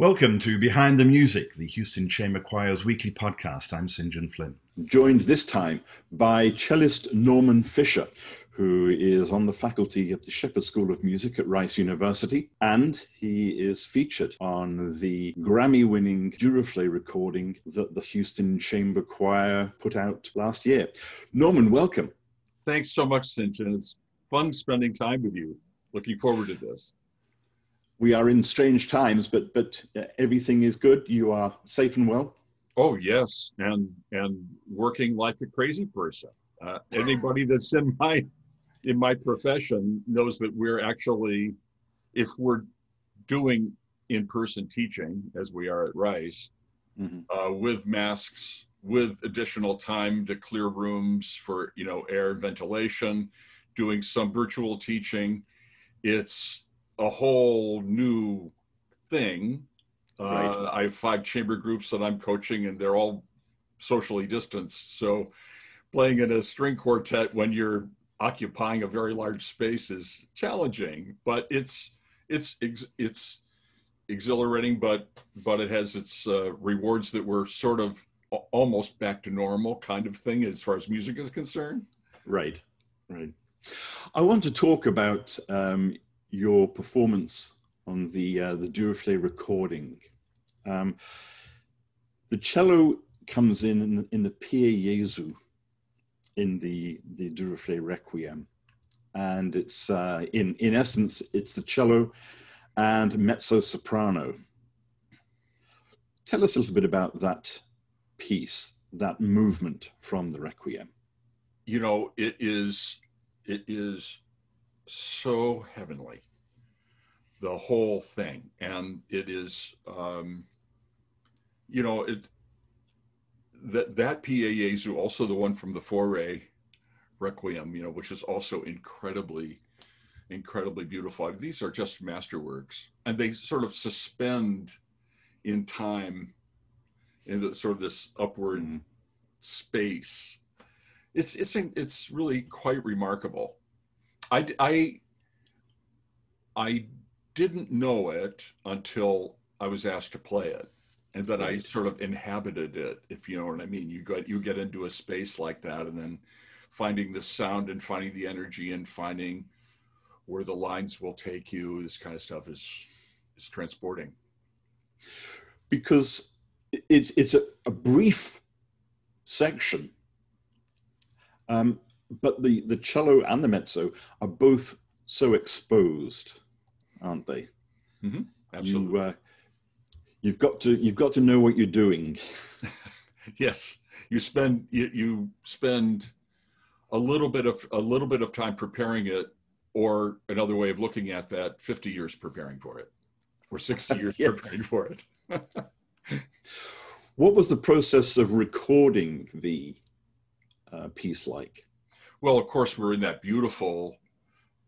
Welcome to Behind the Music, the Houston Chamber Choir's weekly podcast. I'm St. John Flynn. Joined this time by cellist Norman Fischer, who is on the faculty at the Shepherd School of Music at Rice University, and he is featured on the Grammy-winning Duruflé recording that the Houston Chamber Choir put out last year. Norman, welcome. Thanks so much, St. John. It's fun spending time with you. Looking forward to this. We are in strange times, but everything is good. You are safe and well. Oh yes, and working like a crazy person. Anybody that's in my profession knows that we're actually, if we're doing in-person teaching as we are at Rice, mm-hmm. With masks, with additional time to clear rooms for air and ventilation, doing some virtual teaching, it's a whole new thing. Right. I have 5 chamber groups that I'm coaching, and they're all socially distanced. So playing in a string quartet when you're occupying a very large space is challenging, but it's exhilarating, but it has its rewards that we're sort of almost back to normal kind of thing as far as music is concerned. Right, right. I want to talk about your performance on the Duruflé recording. The cello comes in the Pie Jesu in the Duruflé Requiem, and it's in essence it's the cello and mezzo soprano. Tell us a little bit about that piece, that movement from the Requiem. It is so heavenly, the whole thing. And it is, that Pie Jesu, also the one from the Fauré Requiem, which is also incredibly, incredibly beautiful. I mean, these are just masterworks, and they sort of suspend in time in sort of this upward mm-hmm. space. It's really quite remarkable. I didn't know it until I was asked to play it, and then I sort of inhabited it, if you know what I mean. You get into a space like that, and then finding the sound and finding the energy and finding where the lines will take you, this kind of stuff is transporting. Because it's a brief section. But the cello and the mezzo are both so exposed, aren't they? Mm-hmm. Absolutely. You've got to know what you're doing. Yes, you spend a little bit of time preparing it, or another way of looking at that, 50 years preparing for it, or 60 years yes. preparing for it. What was the process of recording the piece like? Well, of course, we're in that beautiful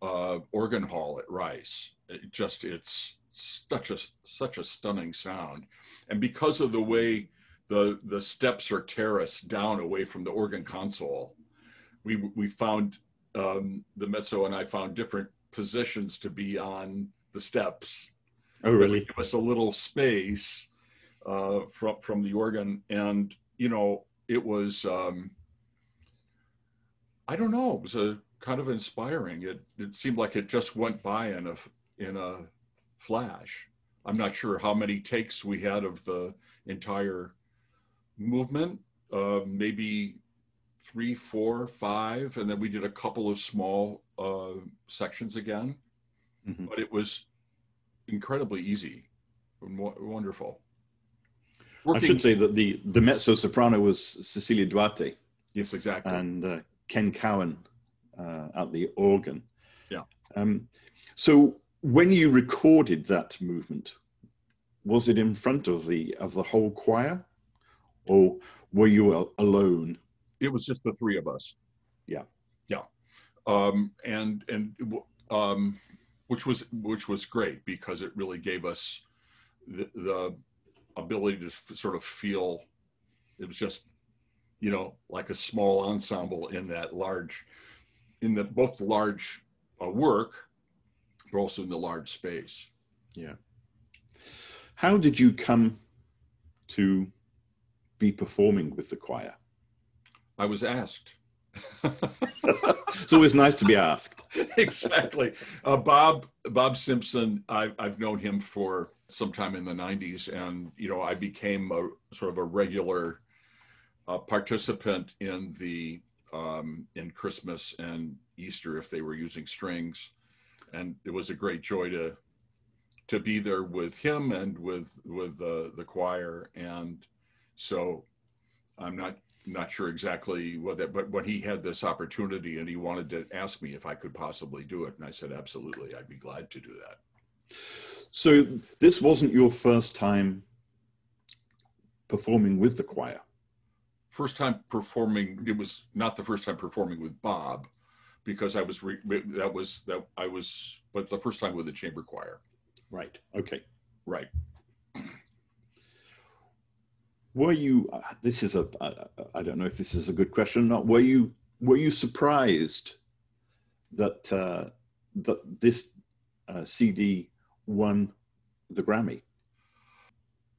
organ hall at Rice. It's such a stunning sound, and because of the way the steps are terraced down away from the organ console, we found the mezzo and I found different positions to be on the steps. Oh, really? Give us a little space from the organ, and it was. I don't know. It was a kind of inspiring. It seemed like it just went by in a flash. I'm not sure how many takes we had of the entire movement. Maybe 3, 4, 5, and then we did a couple of small sections again. Mm-hmm. But it was incredibly easy and wonderful. I should say that the mezzo soprano was Cecilia Duarte. Yes, exactly. And Ken Cowan at the organ. Yeah. So when you recorded that movement, was it in front of the whole choir, or were you alone? It was just the three of us. Yeah. Yeah. Which was great, because it really gave us the ability to sort of feel. It was just, like a small ensemble in that large, both large work, but also in the large space. Yeah. How did you come to be performing with the choir? I was asked. It's always nice to be asked. Exactly. Bob Simpson, I've known him for some time in the 90s, and you know, I became a sort of a regular participant in the in Christmas and Easter if they were using strings, and it was a great joy to be there with him and with the choir. And so I'm not sure exactly what that, but when he had this opportunity and he wanted to ask me if I could possibly do it, and I said, absolutely, I'd be glad to do that. So this wasn't your first time performing with the choir? First time performing, it was not the first time performing with Bob, because I was, but the first time with the chamber choir. Right, okay. Right. Were you, this is I don't know if this is a good question or not, were you surprised that, that this CD won the Grammy?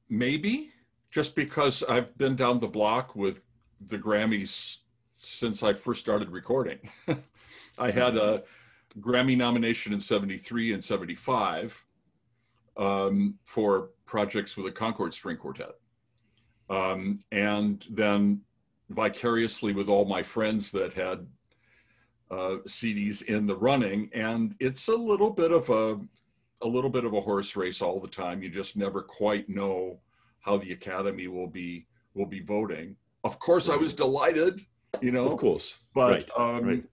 Maybe, just because I've been down the block with the Grammys since I first started recording. I had a Grammy nomination in 73 and 75 for projects with the Concord String Quartet. And then vicariously with all my friends that had CDs in the running, and it's a little bit of a horse race all the time. You just never quite know how the Academy will be voting. Of course, right. I was delighted, you know. Of course, but right.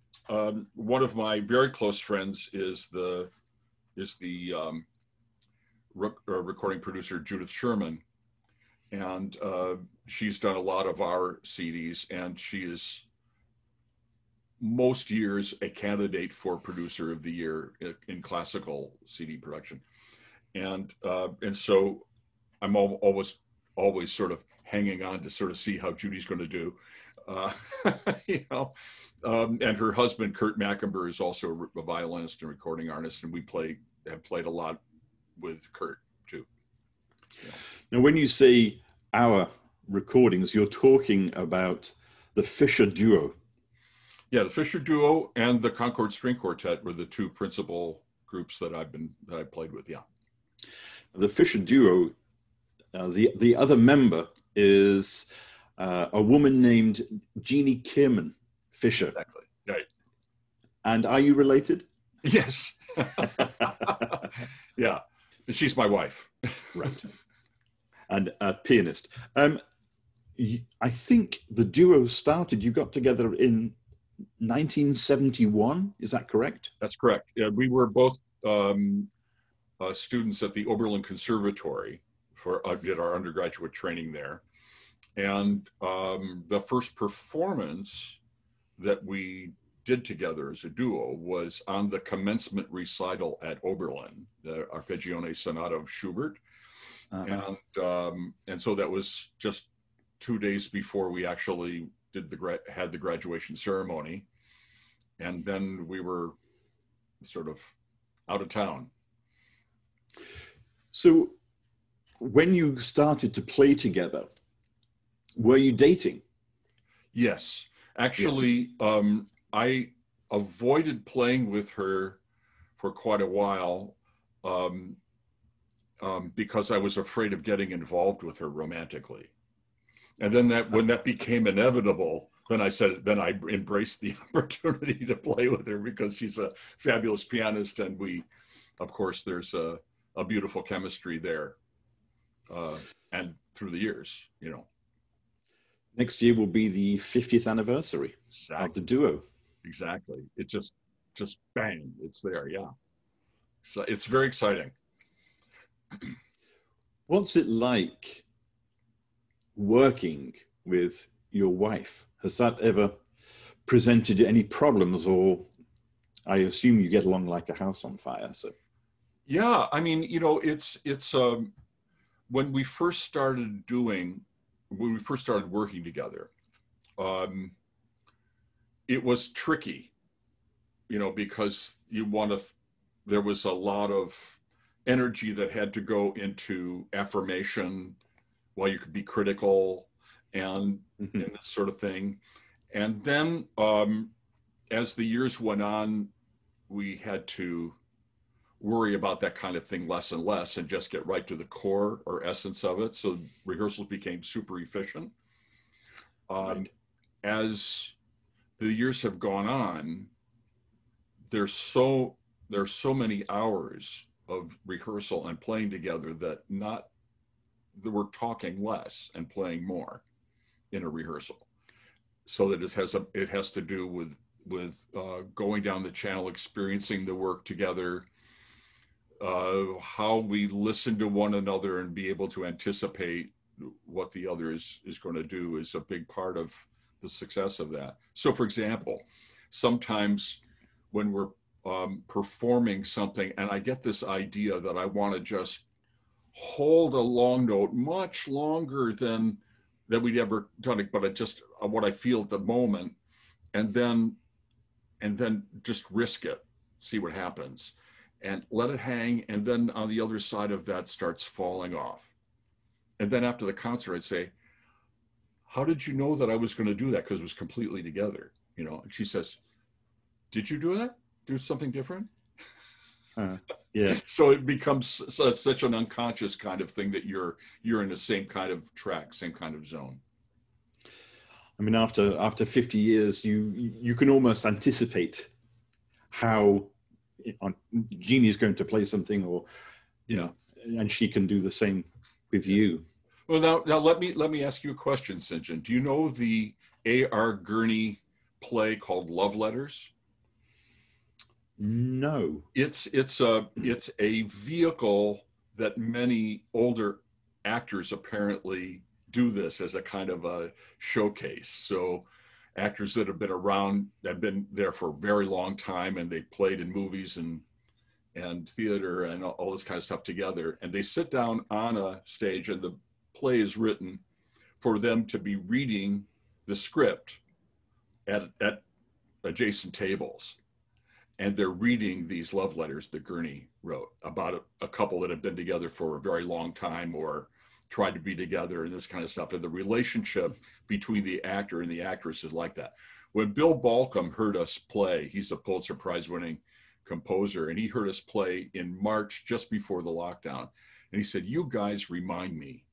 One of my very close friends is the recording producer Judith Sherman. And she's done a lot of our CDs, and she is most years a candidate for Producer of the Year in classical CD production. And so I'm always sort of hanging on to sort of see how Judy's going to do, you know. And her husband, Kurt Mackenberg, is also a violinist and recording artist, and we have played a lot with Kurt too. Yeah. Now, when you say our recordings, you're talking about the Fischer Duo. Yeah, the Fischer Duo and the Concord String Quartet were the two principal groups that I played with. Yeah, the Fischer Duo. The other member is a woman named Jeanne Kierman Fischer. Exactly. Right. And are you related? Yes. Yeah, she's my wife. Right. And a pianist. I think the duo started, you got together in 1971, is that correct? That's correct. Yeah, we were both students at the Oberlin Conservatory, did our undergraduate training there. And the first performance that we did together as a duo was on the commencement recital at Oberlin, the Arpeggione Sonata of Schubert. Uh-huh. And so that was just 2 days before we actually had the graduation ceremony, and then we were sort of out of town. So when you started to play together, were you dating? Yes, actually, yes. I avoided playing with her for quite a while. Because I was afraid of getting involved with her romantically. And then when that became inevitable, then I embraced the opportunity to play with her, because she's a fabulous pianist, and we, of course, there's a beautiful chemistry there, and through the years, you know. Next year will be the 50th anniversary exactly. of the duo. Exactly. It just bang, it's there, yeah. So it's very exciting. What's it like working with your wife? Has that ever presented any problems, or I assume you get along like a house on fire? So, yeah, I mean, you know, it's when we first started working together, it was tricky, you know, because there was a lot of energy that had to go into affirmation, while you could be critical and this sort of thing. And then as the years went on, we had to worry about that kind of thing less and less and just get right to the core or essence of it. So rehearsals became super efficient. As the years have gone on, there's so many hours of rehearsal and playing together that we're talking less and playing more in a rehearsal. So that it has to do with going down the channel, experiencing the work together, how we listen to one another and be able to anticipate what the other is going to do is a big part of the success of that. So for example, sometimes when we're performing something and I get this idea that I want to just hold a long note much longer than we'd ever done it, but what I feel at the moment, and then just risk it, see what happens, and let it hang, and then on the other side of that starts falling off. And then after the concert, I'd say, how did you know that I was going to do that? Because it was completely together, you know? And she says, did you do that? Do something different? Yeah. So it becomes such an unconscious kind of thing that you're in the same kind of track, same kind of zone. I mean, after 50 years, you can almost anticipate how Jeannie's going to play something, or you know, and she can do the same with you. Well, now let me ask you a question, St. John. Do you know the A.R. Gurney play called Love Letters? No. It's a vehicle that many older actors apparently do this as a kind of a showcase. So actors that have been around, have been there for a very long time, and they've played in movies and theater and all this kind of stuff together. And they sit down on a stage and the play is written for them to be reading the script at adjacent tables. And they're reading these love letters that Gurney wrote about a couple that have been together for a very long time or tried to be together and this kind of stuff. And the relationship between the actor and the actress is like that. When Bill Balcom heard us play, he's a Pulitzer Prize winning composer, and he heard us play in March just before the lockdown. And he said, you guys remind me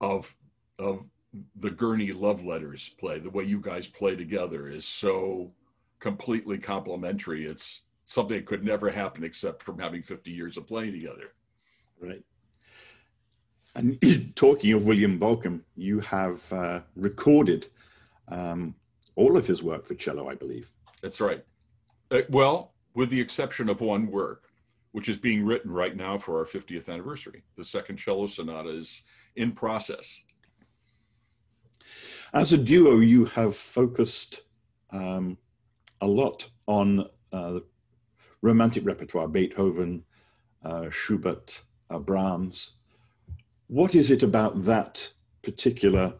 of the Gurney love letters play. The way you guys play together is so completely complementary. It's something that could never happen except from having 50 years of playing together. Right. And talking of William Balcom, you have recorded all of his work for cello, I believe. That's right. Well, with the exception of one work, which is being written right now for our 50th anniversary. The second cello sonata is in process. As a duo, you have focused a lot on the romantic repertoire, Beethoven, Schubert, Brahms. What is it about that particular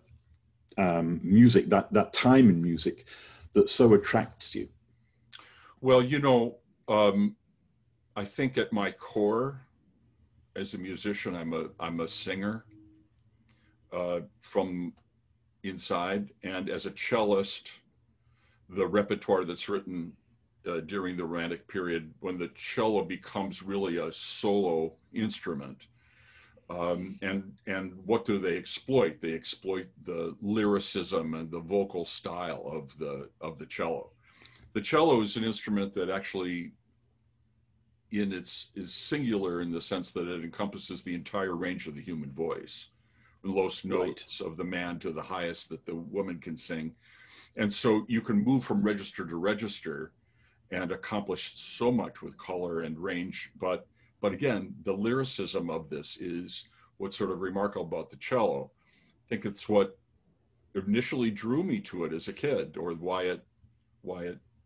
music, that time in music, that so attracts you? Well, you know, I think at my core, as a musician, I'm a singer from inside, and as a cellist, the repertoire that's written during the romantic period, when the cello becomes really a solo instrument, and what do they exploit? They exploit the lyricism and the vocal style of the cello. The cello is an instrument that actually is singular in the sense that it encompasses the entire range of the human voice, the lowest notes of the man to the highest that the woman can sing. And so you can move from register to register and accomplish so much with color and range. But again, the lyricism of this is what's sort of remarkable about the cello. I think it's what initially drew me to it as a kid, or why it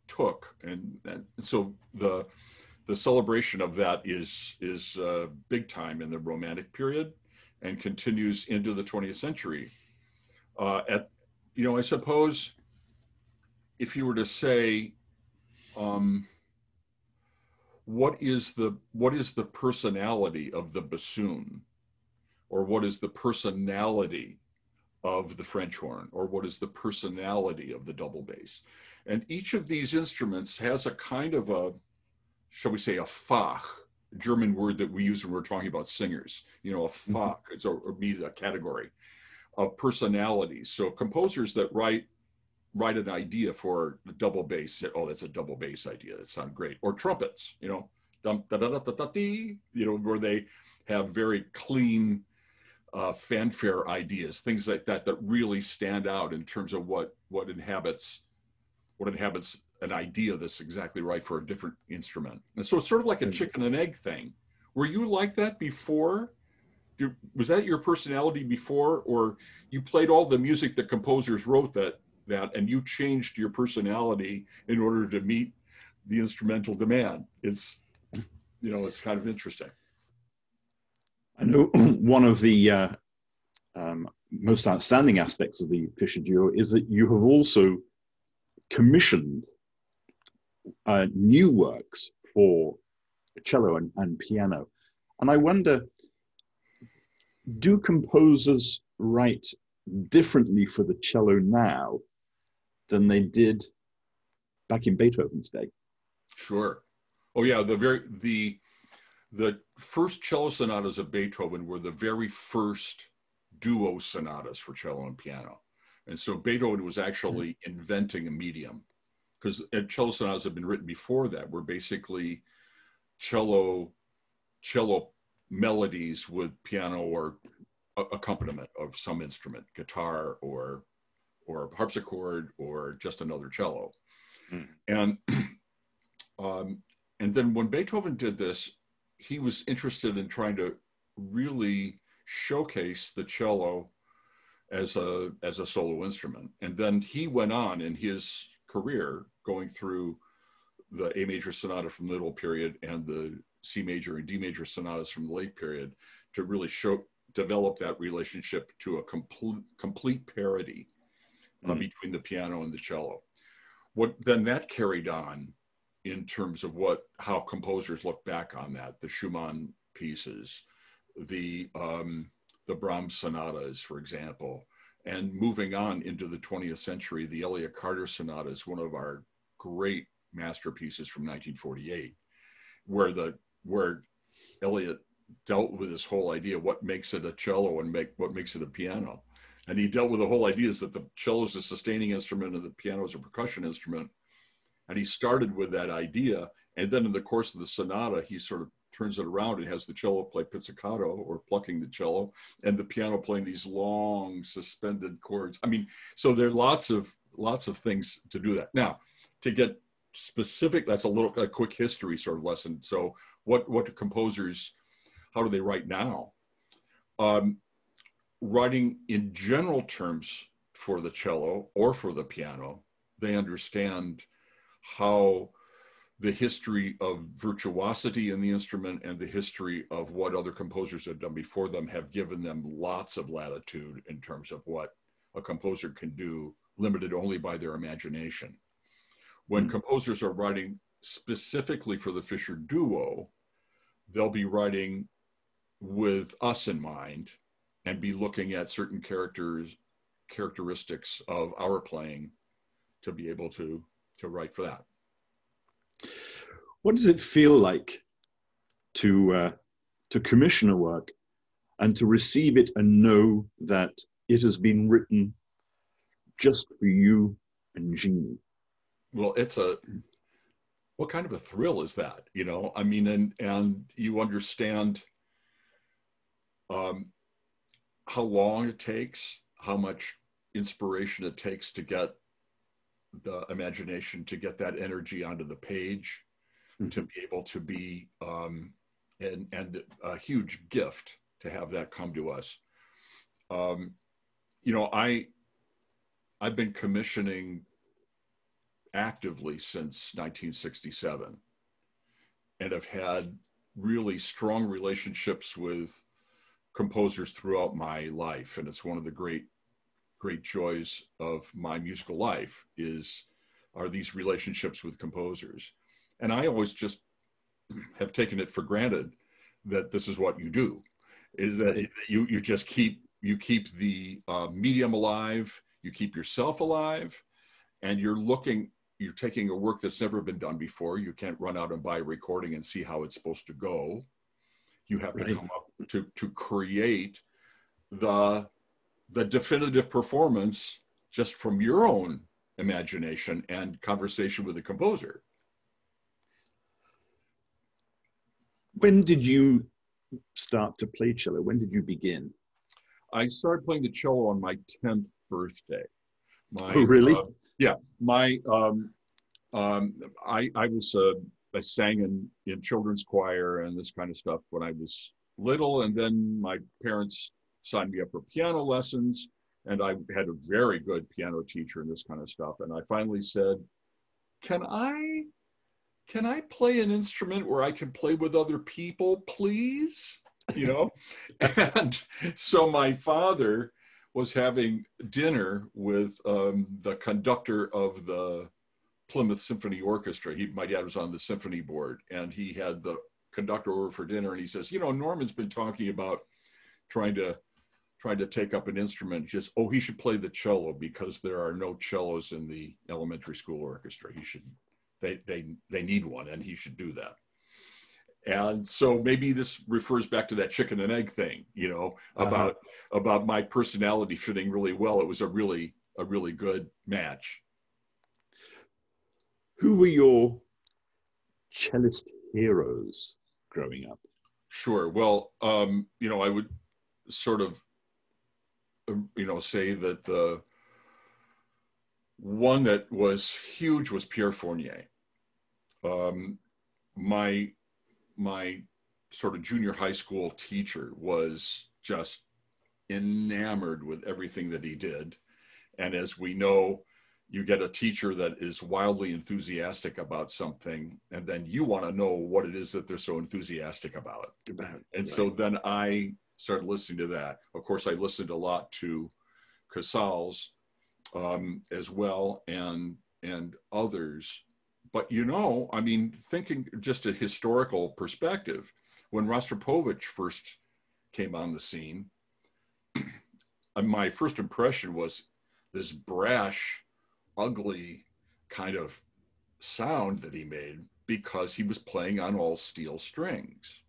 took. And so the celebration of that is big time in the Romantic period and continues into the 20th century. You know, I suppose, if you were to say, what is the personality of the bassoon, or what is the personality of the French horn, or what is the personality of the double bass? And each of these instruments has a kind of a, shall we say, a Fach, German word that we use when we're talking about singers, you know, a Fach, it's a category of personalities. So composers that write an idea for a double bass, say, oh, that's a double bass idea, that sounds great. Or trumpets, you know, dum, da, da, da, da, da, dee, you know, where they have very clean fanfare ideas, things like that, that really stand out in terms of what inhabits an idea that's exactly right for a different instrument. And so it's sort of like a chicken and egg thing. Were you like that before? Was that your personality before, or you played all the music that composers wrote that and you changed your personality in order to meet the instrumental demand? It's, you know, it's kind of interesting. I know one of the most outstanding aspects of the Fischer Duo is that you have also commissioned new works for cello and piano. And I wonder, do composers write differently for the cello now than they did back in Beethoven's day? Sure. Oh yeah, the first cello sonatas of Beethoven were the very first duo sonatas for cello and piano. And so Beethoven was actually inventing a medium, because cello sonatas have been written before that, were basically cello melodies with piano or accompaniment of some instrument, guitar or harpsichord or just another cello. And then when Beethoven did this, he was interested in trying to really showcase the cello as a solo instrument. And then he went on in his career going through the A major sonata from the middle period and the C major and D major sonatas from the late period to really develop that relationship to a complete parity between the piano and the cello. Then that carried on in terms of how composers look back on that, the Schumann pieces, the Brahms sonatas, for example, and moving on into the 20th century, the Elliott Carter sonata is one of our great masterpieces from 1948, where Elliott dealt with this whole idea, what makes it a cello and what makes it a piano. And he dealt with the whole idea is that the cello is a sustaining instrument and the piano is a percussion instrument. And he started with that idea. And then in the course of the sonata, he sort of turns it around and has the cello play pizzicato, or plucking the cello, and the piano playing these long suspended chords. I mean, so there are lots of things to do that. Now, to get specific, that's a quick history sort of lesson. So what do composers, how do they write now? Writing in general terms for the cello or for the piano, they understand how the history of virtuosity in the instrument and the history of what other composers have done before them have given them lots of latitude in terms of what a composer can do, limited only by their imagination. When composers are writing specifically for the Fischer Duo, they'll be writing with us in mind and be looking at certain characteristics of our playing to be able to write for that. What does it feel like to commission a work and to receive it and know that it has been written just for you and Jeanne? Well, what kind of a thrill is that? You know, I mean, and you understand how long it takes, how much inspiration it takes to get the imagination, to get that energy onto the page, to be able to be, and a huge gift to have that come to us. You know, I've been commissioning actively since 1967 and have had really strong relationships with composers throughout my life. And it's one of the great joys of my musical life are these relationships with composers. And I always just have taken it for granted that this is what you do, is that you just keep the medium alive, you keep yourself alive, and you're taking a work that's never been done before. You can't run out and buy a recording and see how it's supposed to go. You have to come up to create the definitive performance just from your own imagination and conversation with the composer. When did you start to play cello? When did you begin? I started playing the cello on my 10th birthday. Oh, really? Yeah. I sang in children's choir and this kind of stuff when I was little, and then my parents signed me up for piano lessons, and I had a very good piano teacher and this kind of stuff. And I finally said, can I play an instrument where I can play with other people, please? You know? And so my father was having dinner with the conductor of the Plymouth Symphony Orchestra. My dad was on the symphony board, and he had the conductor over for dinner, and he says, you know, Norman's been talking about trying to take up an instrument. Just, oh, he should play the cello because there are no cellos in the elementary school orchestra. He should, they need one, and he should do that. And so maybe this refers back to that chicken and egg thing, you know, about my personality fitting really well. It was a really good match. Who were your cellist heroes growing up? Sure. Well, you know, I would sort of, you know, say that the one that was huge was Pierre Fournier. My sort of junior high school teacher was just enamored with everything that he did. And as we know, you get a teacher that is wildly enthusiastic about something, and then you want to know what it is that they're so enthusiastic about. And so then I started listening to that. Of course, I listened a lot to Casals as well, and others. But, you know, I mean, thinking just a historical perspective, when Rostropovich first came on the scene, my first impression was this brash, ugly kind of sound that he made because he was playing on all steel strings.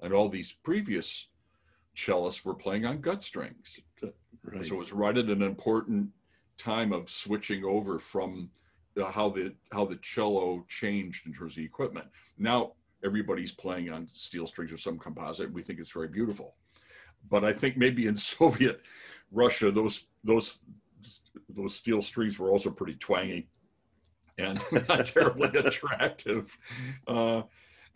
And all these previous cellists were playing on gut strings. Right. So it was right at an important time of switching over from how the cello changed in terms of equipment. Now everybody's playing on steel strings or some composite. We think it's very beautiful. But I think maybe in Soviet Russia, those steel strings were also pretty twangy and not terribly attractive. And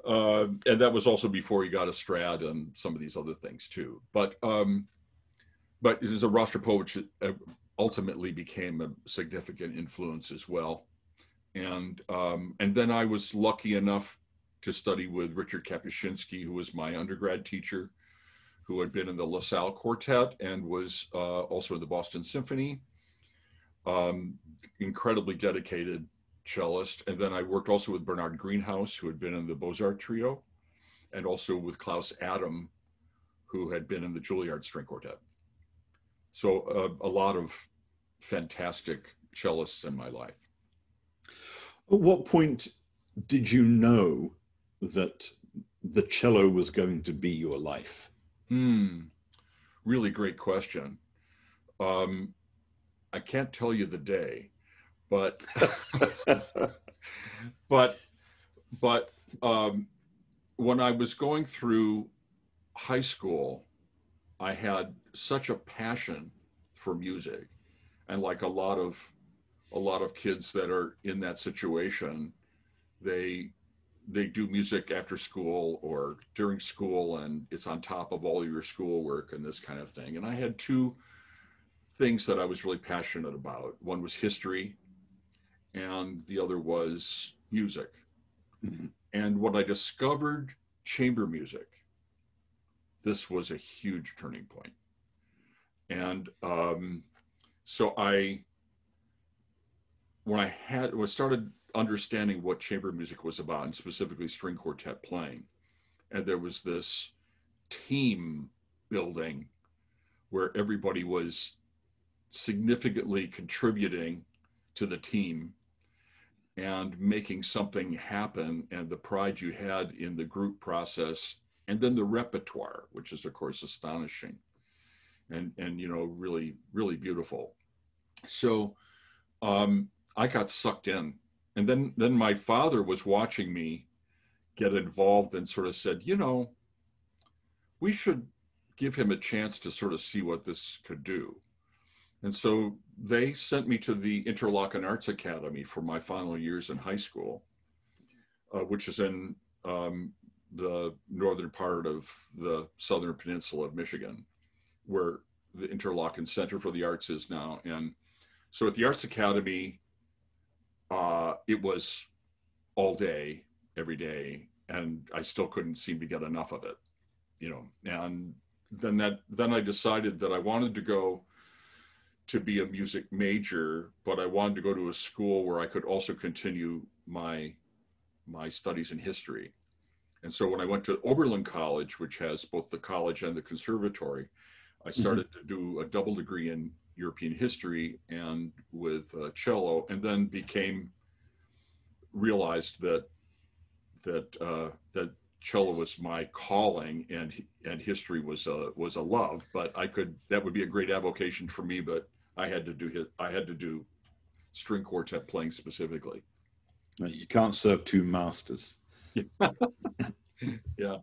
that was also before he got a Strad and some of these other things too. But Rostropovich ultimately became a significant influence as well. And then I was lucky enough to study with Richard Kapuscinski, who was my undergrad teacher, who had been in the LaSalle Quartet and was also in the Boston Symphony. Incredibly dedicated cellist. And then I worked also with Bernard Greenhouse, who had been in the Beaux-Arts Trio, and also with Klaus Adam, who had been in the Juilliard String Quartet. So a lot of fantastic cellists in my life. At what point did you know that the cello was going to be your life? Really great question. I can't tell you the day, but when I was going through high school, I had such a passion for music, and like a lot of kids that are in that situation, they do music after school or during school, and it's on top of all your schoolwork and this kind of thing. And I had two things that I was really passionate about. One was history, and the other was music. Mm-hmm. And when I discovered chamber music, this was a huge turning point. And so I, when I started understanding what chamber music was about, and specifically string quartet playing. And there was this team building where everybody was significantly contributing to the team and making something happen, and the pride you had in the group process, and then the repertoire, which is of course astonishing and you know, really, really beautiful. So I got sucked in. And then my father was watching me get involved and sort of said, you know, we should give him a chance to sort of see what this could do. And so they sent me to the Interlochen Arts Academy for my final years in high school, which is in the northern part of the Southern Peninsula of Michigan, where the Interlochen Center for the Arts is now. And so at the Arts Academy, it was all day, every day, and I still couldn't seem to get enough of it, you know. And then I decided that I wanted to go to be a music major, but I wanted to go to a school where I could also continue my studies in history. And so when I went to Oberlin College, which has both the college and the conservatory, I started to do a double degree in European history and with cello, and then realized that cello was my calling, and history was a love. But that would be a great avocation for me. But I had to do string quartet playing specifically. You can't serve two masters. Yeah.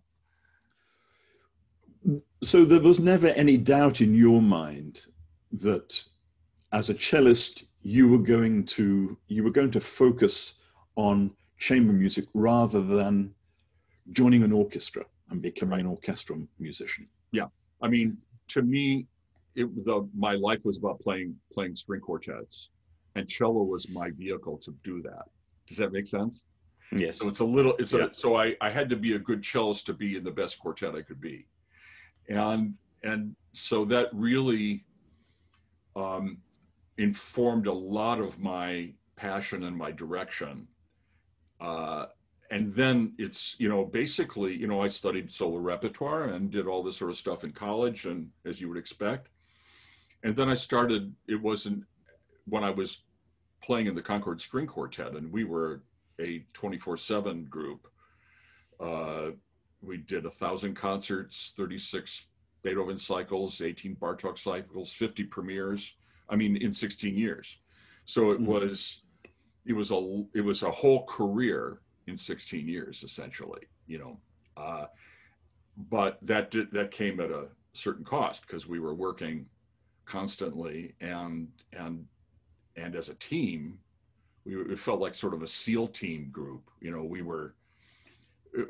So there was never any doubt in your mind that as a cellist you were going to focus on chamber music rather than joining an orchestra and becoming an orchestral musician? Yeah, I mean, to me, my life was about playing string quartets, and cello was my vehicle to do that. Does that make sense? Yes. So I had to be a good cellist to be in the best quartet I could be, and so that really informed a lot of my passion and my direction. And then it's, you know, basically, you know, I studied solo repertoire and did all this sort of stuff in college, and as you would expect. And then when I was playing in the Concord String Quartet, and we were a 24/7 group. We did 1,000 concerts, 36 Beethoven cycles, 18 Bartók cycles, 50 premieres, I mean, in 16 years. So it was a whole career in 16 years, essentially, you know. But that came at a certain cost, because we were working constantly and as a team, it felt like sort of a SEAL team group. You know,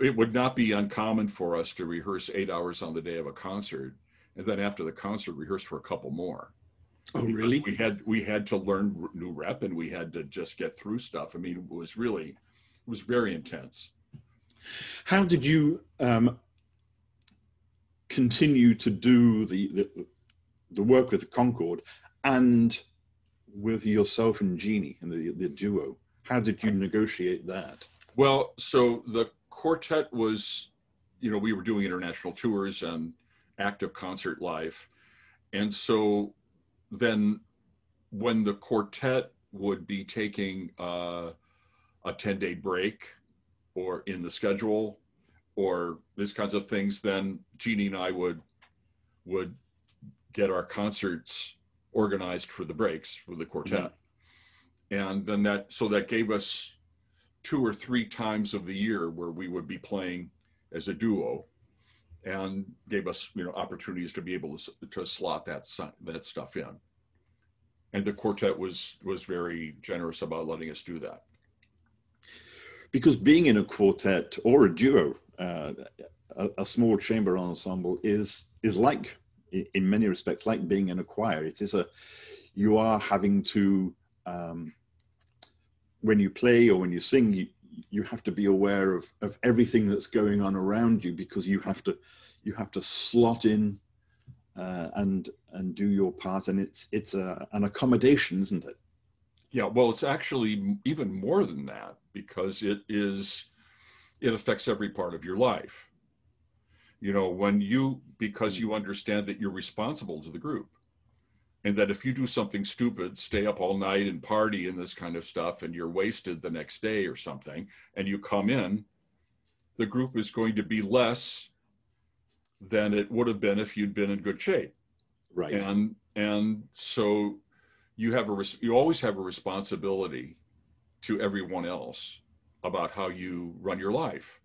it would not be uncommon for us to rehearse 8 hours on the day of a concert, and then after the concert, rehearse for a couple more. Oh, really? Because we had to learn new rep, and we had to just get through stuff. I mean, it was very intense. How did you continue to do the work with Concord and with yourself and Jeanne and the duo? How did you negotiate that? Well, so the quartet was, you know, we were doing international tours and active concert life. And so then when the quartet would be taking a 10-day break or in the schedule or these kinds of things, then Jeanne and I would get our concerts organized for the breaks for the quartet. Mm-hmm. And then that gave us 2 or 3 times of the year where we would be playing as a duo, and gave us, you know, opportunities to be able to slot that stuff in. And the quartet was very generous about letting us do that. Because being in a quartet or a duo, a small chamber ensemble is like, in many respects, like being in a choir. It is you are having to, when you play or when you sing, you have to be aware of everything that's going on around you, because you have to slot in and do your part, and it's an accommodation, isn't it? Yeah, well, it's actually even more than that, because it affects every part of your life. You know, because you understand that you're responsible to the group, and that if you do something stupid, stay up all night and party and this kind of stuff, and you're wasted the next day or something, and you come in, the group is going to be less than it would have been if you'd been in good shape. Right. And so you always have a responsibility to everyone else about how you run your life.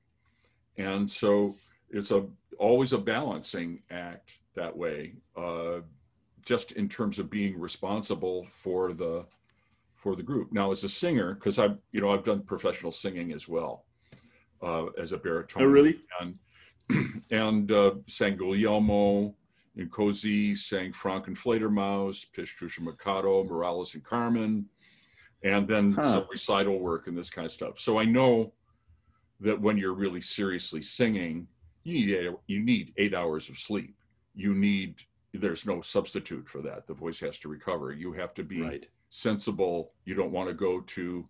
And so it's always a balancing act that way, just in terms of being responsible for the group. Now, as a singer, because I've done professional singing as well, as a baritone. Oh, really? And sang Guglielmo and Cosi, sang Franck and Fledermaus, Pischusha Mikado, Morales and Carmen, and then some recital work and this kind of stuff. So I know that when you're really seriously singing, you need 8 hours of sleep. There's no substitute for that. The voice has to recover. You have to be sensible. You don't want to go to,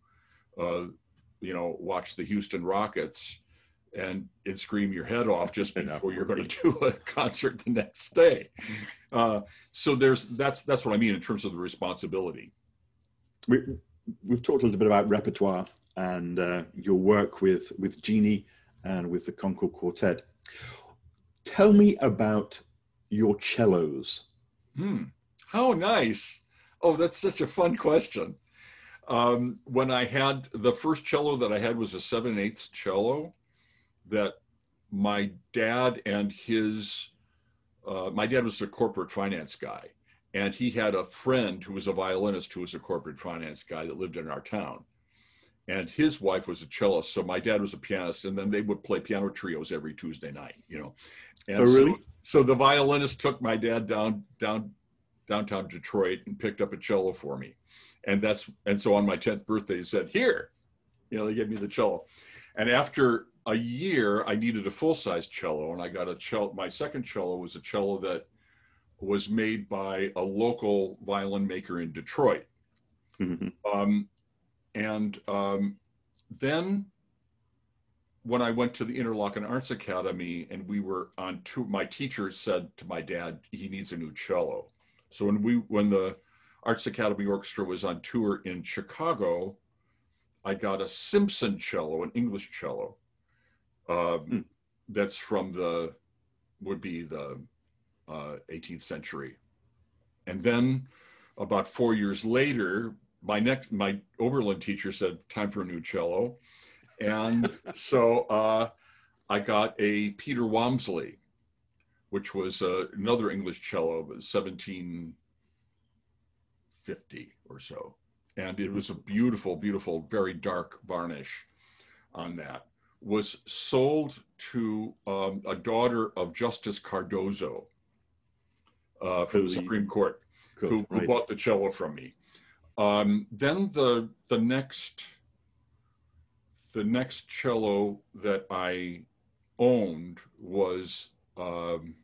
watch the Houston Rockets and scream your head off just before you're going to do a concert the next day. So that's what I mean in terms of the responsibility. We've talked a little bit about repertoire and your work with Jeanne and with the Concord Quartet. Tell me about your cellos. How nice. Oh, that's such a fun question. When I had the first cello that I had was a 7/8 cello that my dad and my dad was a corporate finance guy, and he had a friend who was a violinist who was a corporate finance guy that lived in our town. And his wife was a cellist, so my dad was a pianist, and then they would play piano trios every Tuesday night, you know. And oh, really? So the violinist took my dad downtown Detroit and picked up a cello for me. And so on my 10th birthday, he said, here, they gave me the cello. And after a year, I needed a full-size cello, and I got a cello. My second cello was a cello that was made by a local violin maker in Detroit. Mm-hmm. And then when I went to the Interlochen Arts Academy and we were on tour, my teacher said to my dad, he needs a new cello. So when the Arts Academy Orchestra was on tour in Chicago, I got a Simpson cello, an English cello. That's from the 18th century. And then about 4 years later, my Oberlin teacher said, time for a new cello. And so I got a Peter Walmsley, which was another English cello, but 1750 or so. And it was a beautiful, beautiful, very dark varnish on that. Was sold to a daughter of Justice Cardozo from the Supreme Court, who bought the cello from me. Then the next cello that I owned was an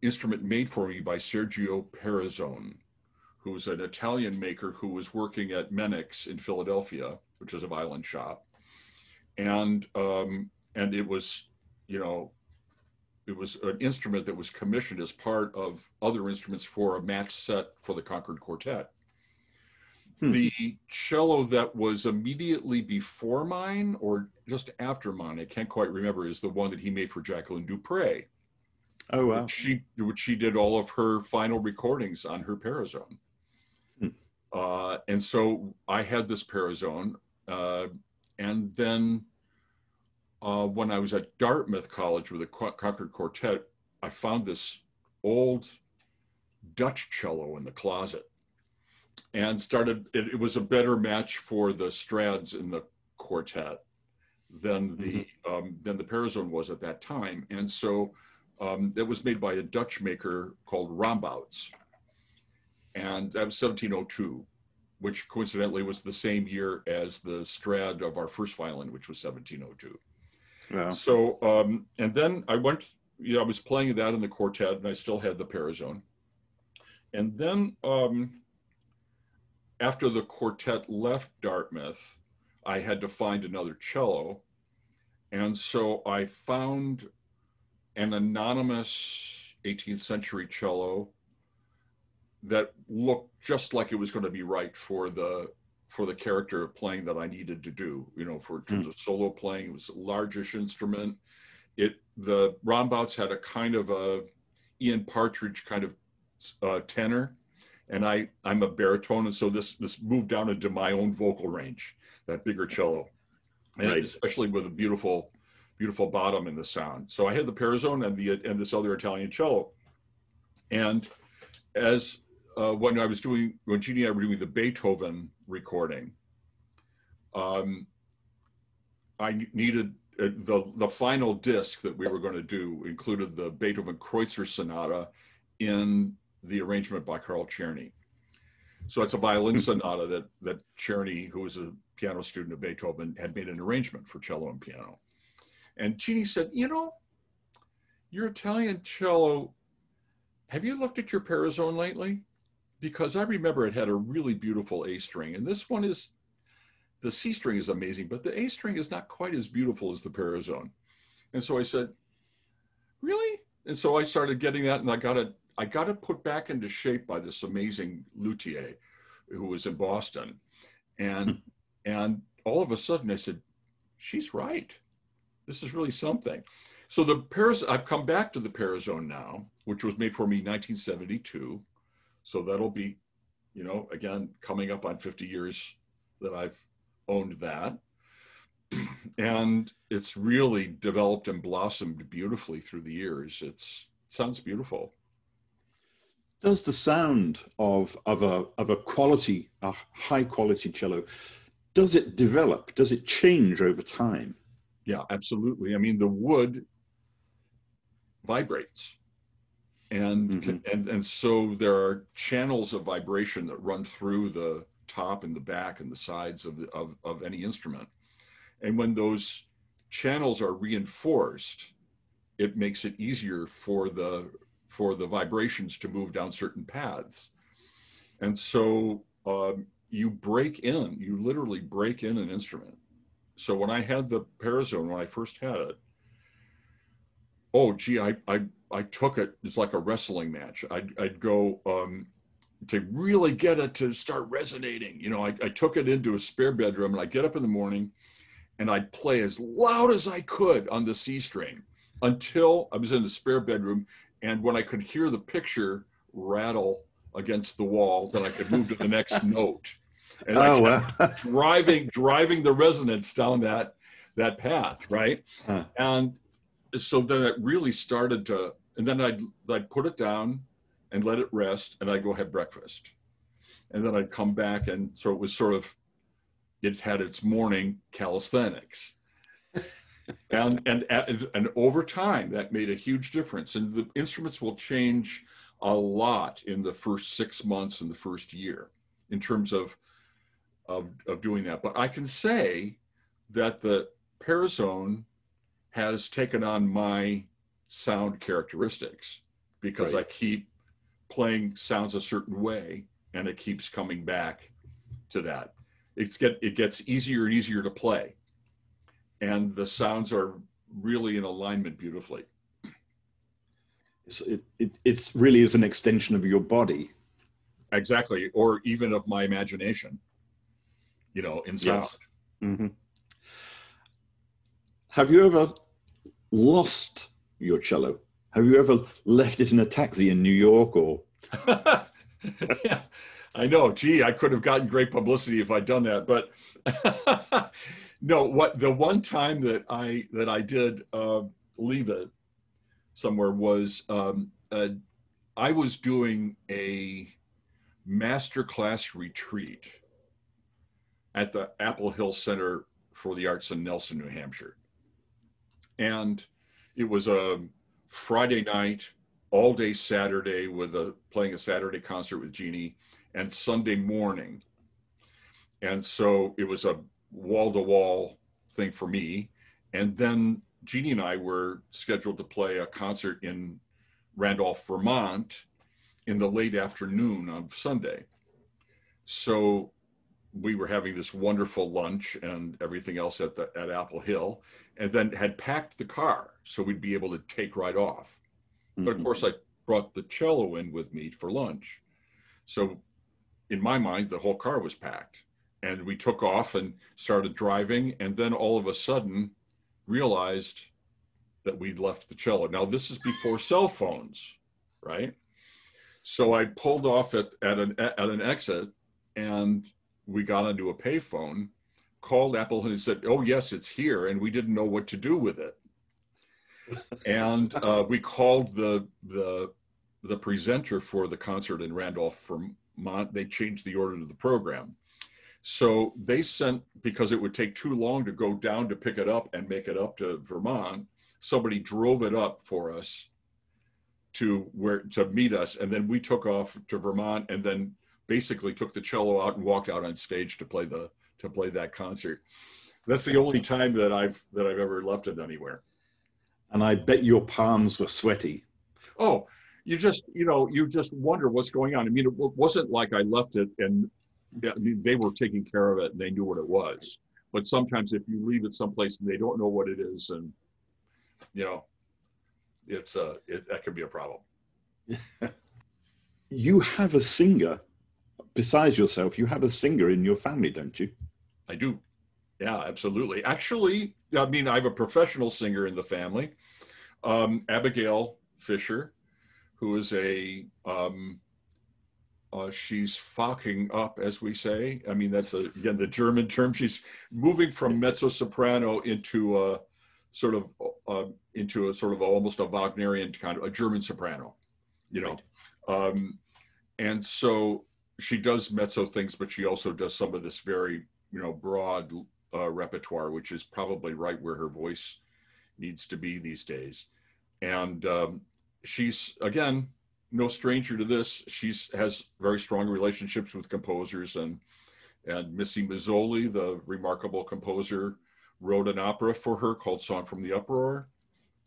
instrument made for me by Sergio Perazon, who was an Italian maker who was working at Menix in Philadelphia, which is a violin shop, and it was, it was an instrument that was commissioned as part of other instruments for a match set for the Concord Quartet. The cello that was immediately before mine or just after mine, I can't quite remember, is the one that he made for Jacqueline Dupré. Oh, wow. Which she did all of her final recordings on her Perazon. And so I had this Perazon, and then when I was at Dartmouth College with the Concord Quartet, I found this old Dutch cello in the closet and started, it was a better match for the Strads in the quartet than the Perazon was at that time. And so that was made by a Dutch maker called Rombouts. And that was 1702, which coincidentally was the same year as the Strad of our first violin, which was 1702. Yeah. So, and then I went, I was playing that in the quartet and I still had the Perazon. And then after the quartet left Dartmouth, I had to find another cello. And so I found an anonymous 18th century cello that looked just like it was going to be right for the character of playing that I needed to do, you know, for in terms of solo playing. It was a largish instrument. The Rombauts had a kind of a Ian Partridge kind of tenor, and I'm a baritone, and so this moved down into my own vocal range, that bigger cello, and right. Especially with a beautiful, beautiful bottom in the sound. So I had the Perazon and this other Italian cello, and as when Jeanne and I were doing the Beethoven recording, I needed. The final disc that we were going to do included the Beethoven Kreutzer Sonata in the arrangement by Carl Czerny. So it's a violin sonata that Czerny, who was a piano student of Beethoven, had made an arrangement for cello and piano. And Jeanne said, you know, your Italian cello, have you looked at your Perazon lately? Because I remember it had a really beautiful A string, and this one is, the C string is amazing, but the A string is not quite as beautiful as the Perazon. And so I said, really? And so I started getting that, and I got it put back into shape by this amazing luthier who was in Boston. And all of a sudden I said, she's right. This is really something. So the Perazon, I've come back to the Perazon now, which was made for me in 1972. So that'll be, you know, again, coming up on 50 years that I've owned that, and it's really developed and blossomed beautifully through the years. It sounds beautiful. Does the sound of a quality, a high quality cello, does it develop? Does it change over time? Yeah, absolutely. I mean, the wood vibrates, and and so there are channels of vibration that run through the top and the back and the sides of any instrument, and when those channels are reinforced, it makes it easier for the vibrations to move down certain paths. And so you literally break in an instrument. So when I had the Perazon, when I first had it, oh gee, I took it, it's like a wrestling match. I'd go to really get it to start resonating. You know, I took it into a spare bedroom, and I get up in the morning and I'd play as loud as I could on the C string until I was in the spare bedroom. And when I could hear the picture rattle against the wall, then I could move to the next note. And driving the resonance down that path, right? Huh. And so then it really started to, and then I'd put it down and let it rest, and I'd go have breakfast. And then I'd come back, and so it was sort of, it had its morning calisthenics. and over time, that made a huge difference. And the instruments will change a lot in the first 6 months and the first year in terms of doing that. But I can say that the Perazon has taken on my sound characteristics because I keep playing sounds a certain way, and it keeps coming back to that. It gets easier and easier to play, and the sounds are really in alignment beautifully. It really is an extension of your body. Exactly, or even of my imagination, you know, in sound. Yes. Mm-hmm. Have you ever lost your cello? Have you ever left it in a taxi in New York or? Yeah, I know, gee, I could have gotten great publicity if I'd done that, but no, the one time that I did leave it somewhere was, I was doing a masterclass retreat at the Apple Hill Center for the Arts in Nelson, New Hampshire. And it was a Friday night, all day Saturday playing a Saturday concert with Jeanne, and Sunday morning. And so it was a wall-to-wall thing for me. And then Jeanne and I were scheduled to play a concert in Randolph, Vermont in the late afternoon on Sunday. So we were having this wonderful lunch and everything else at Apple Hill, and then had packed the car so we'd be able to take right off. Mm-hmm. But of course I brought the cello in with me for lunch. So in my mind, the whole car was packed, and we took off and started driving. And then all of a sudden realized that we'd left the cello. Now this is before cell phones, right? So I pulled off at an exit, and we got onto a payphone, called Apple, and he said, "Oh yes, it's here," and we didn't know what to do with it. And we called the presenter for the concert in Randolph, Vermont. They changed the order to the program, so they sent, because it would take too long to go down to pick it up and make it up to Vermont. Somebody drove it up for us to meet us, and then we took off to Vermont, and then basically took the cello out and walked out on stage to play that concert. That's the only time that I've ever left it anywhere. And I bet your palms were sweaty. Oh, you just wonder what's going on. I mean, it wasn't like I left it and they were taking care of it and they knew what it was. But sometimes if you leave it someplace and they don't know what it is, and that could be a problem. You have a singer besides yourself. You have a singer in your family, don't you? I do. Yeah, absolutely. Actually, I mean, I have a professional singer in the family, Abigail Fisher, who is she's fucking up, as we say. I mean, that's again the German term. She's moving from mezzo-soprano into a sort of almost a Wagnerian kind of a German soprano, Right. And so she does mezzo things, but she also does some of this very, broad repertoire, which is probably right where her voice needs to be these days. And she's, again, no stranger to this. She's has very strong relationships with composers, and Missy Mazzoli, the remarkable composer, wrote an opera for her called Song from the Uproar,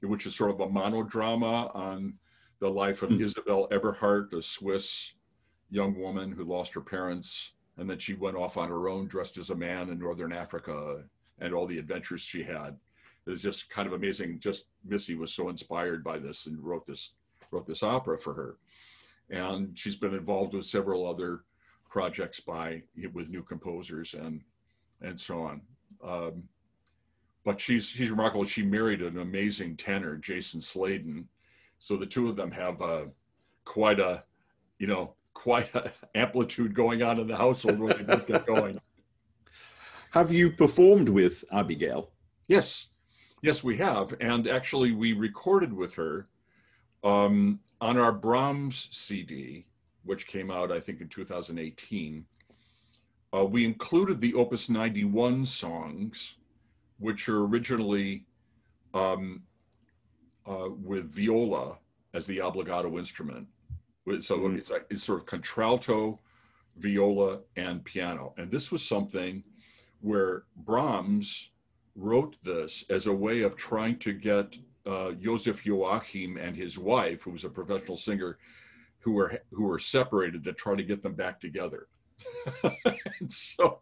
which is sort of a monodrama on the life of Isabel Eberhardt, a Swiss young woman who lost her parents, and then she went off on her own dressed as a man in Northern Africa, and all the adventures she had. It was just kind of amazing. Just Missy was so inspired by this and wrote this opera for her. And she's been involved with several other projects with new composers and so on. But she's remarkable. She married an amazing tenor, Jason Sladen. So the two of them have quite a amplitude going on in the household when they get going. Have you performed with Abigail? Yes, we have, and actually we recorded with her on our Brahms CD, which came out I think in 2018. We included the Opus 91 songs, which are originally with viola as the obbligato instrument. So it's sort of contralto, viola, and piano. And this was something where Brahms wrote this as a way of trying to get Joseph Joachim and his wife, who was a professional singer, who were separated, to try to get them back together. And so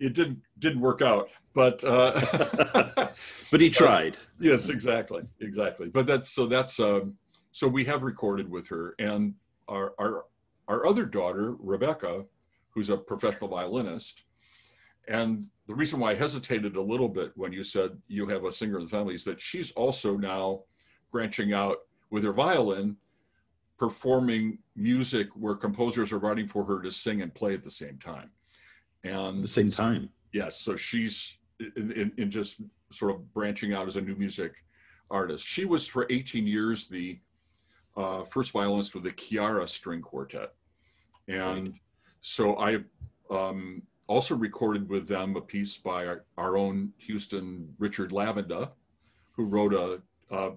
it didn't work out, but but he tried. Yes, exactly. But so we have recorded with her, and our other daughter Rebecca, who's a professional violinist. And the reason why I hesitated a little bit when you said you have a singer in the family is that she's also now branching out with her violin, performing music where composers are writing for her to sing and play at the same time. Yes, so she's in just sort of branching out as a new music artist. She was for 18 years the first violinist for the Chiara String Quartet. And so I also recorded with them a piece by our own Houston, Richard Lavenda, who wrote a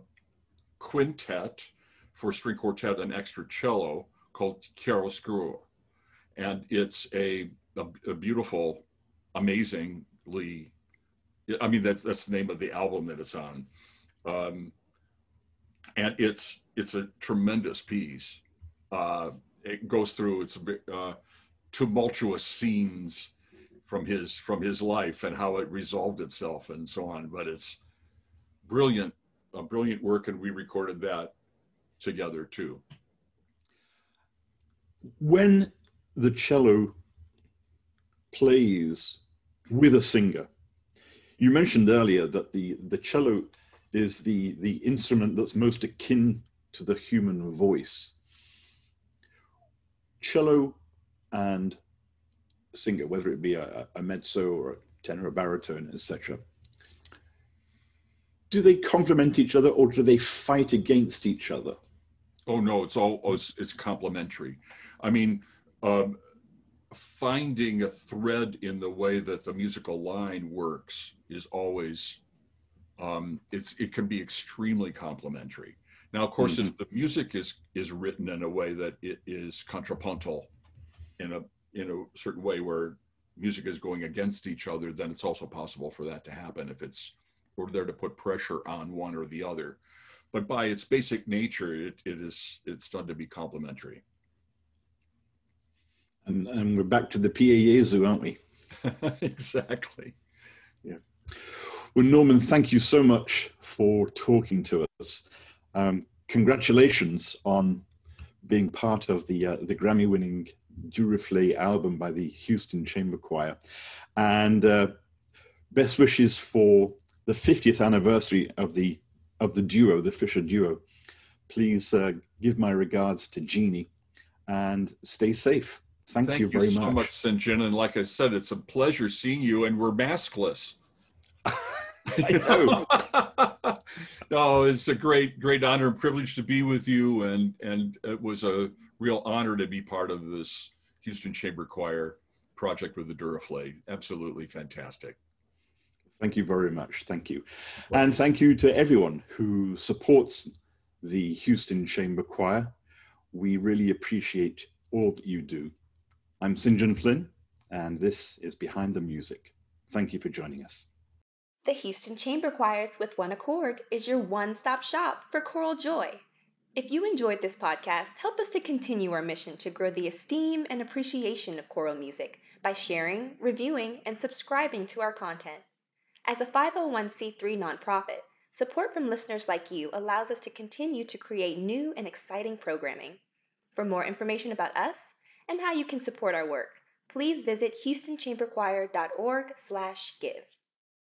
quintet for string quartet and extra cello called Chiaroscuro. And it's a beautiful, amazingly, I mean, that's the name of the album that it's on. And it's a tremendous piece. It goes through, it's tumultuous scenes from his life and how it resolved itself and so on. But it's brilliant, a brilliant work, and we recorded that together too. When the cello plays with a singer, you mentioned earlier that the cello is the instrument that's most akin to the human voice. Cello and singer, whether it be a mezzo or a tenor, a baritone, etc. Do they complement each other, or do they fight against each other? Oh no, it's complementary. I mean, finding a thread in the way that the musical line works is always, it can be extremely complementary. Now, of course, if the music is written in a way that it is contrapuntal in a certain way where music is going against each other, then it's also possible for that to happen if it's, we're there to put pressure on one or the other. But by its basic nature, it's done to be complementary. And we're back to the Pie Jesu, aren't we? Exactly. Yeah. Well, Norman, thank you so much for talking to us. Congratulations on being part of the Grammy-winning Duruflé album by the Houston Chamber Choir. And best wishes for the 50th anniversary of the duo, the Fischer Duo. Please give my regards to Jeanne and stay safe. Thank you very much. Thank you so much, St. John. And like I said, it's a pleasure seeing you, and we're maskless. I know. No, it's a great honor and privilege to be with you. And it was a real honor to be part of this Houston Chamber Choir project with the Duruflé. Absolutely fantastic. Thank you very much. Thank you. And thank you to everyone who supports the Houston Chamber Choir. We really appreciate all that you do. I'm St. John Flynn, and this is Behind the Music. Thank you for joining us. The Houston Chamber Choirs with One Accord is your one-stop shop for choral joy. If you enjoyed this podcast, help us to continue our mission to grow the esteem and appreciation of choral music by sharing, reviewing, and subscribing to our content. As a 501c3 nonprofit, support from listeners like you allows us to continue to create new and exciting programming. For more information about us and how you can support our work, please visit HoustonChamberChoir.org/give.